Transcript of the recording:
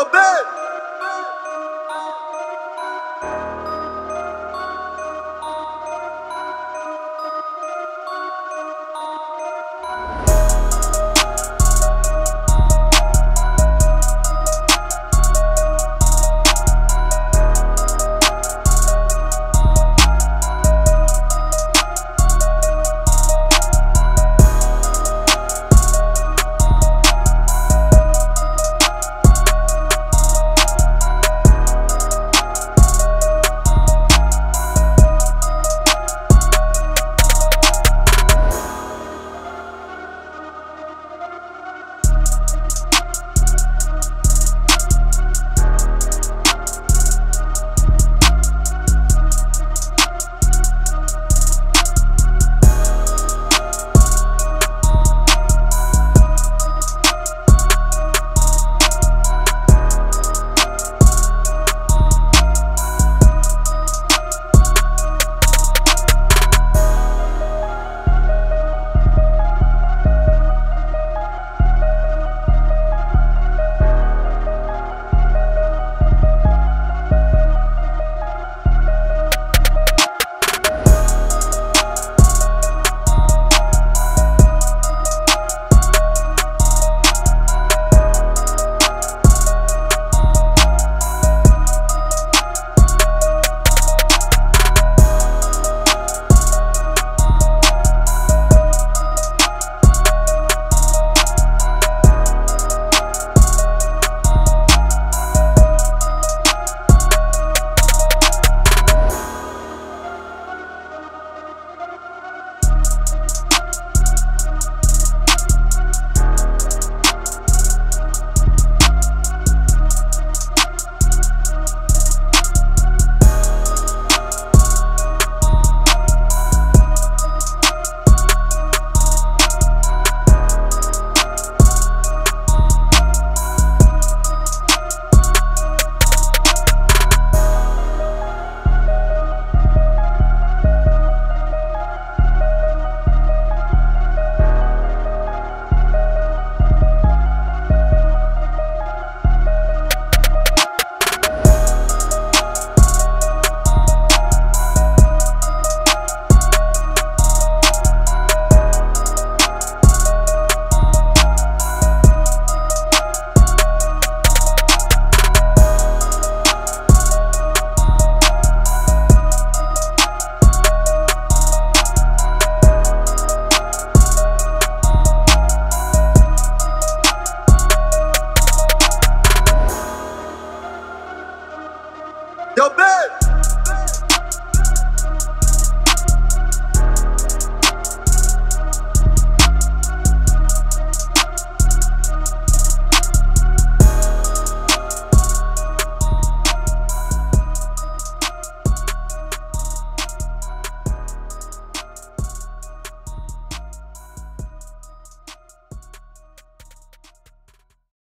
your bed.